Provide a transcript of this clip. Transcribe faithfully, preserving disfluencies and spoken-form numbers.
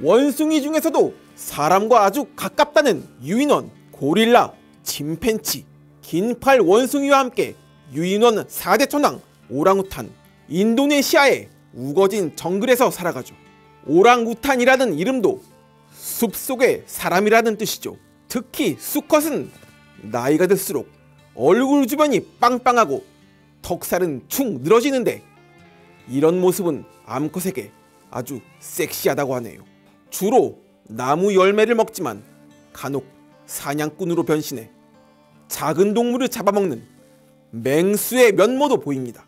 원숭이 중에서도 사람과 아주 가깝다는 유인원, 고릴라, 침팬치, 긴팔 원숭이와 함께 유인원 사 대 천왕 오랑우탄, 인도네시아의 우거진 정글에서 살아가죠. 오랑우탄이라는 이름도 숲속의 사람이라는 뜻이죠. 특히 수컷은 나이가 들수록 얼굴 주변이 빵빵하고 턱살은 축 늘어지는데 이런 모습은 암컷에게 아주 섹시하다고 하네요. 주로 나무 열매를 먹지만 간혹 사냥꾼으로 변신해 작은 동물을 잡아먹는 맹수의 면모도 보입니다.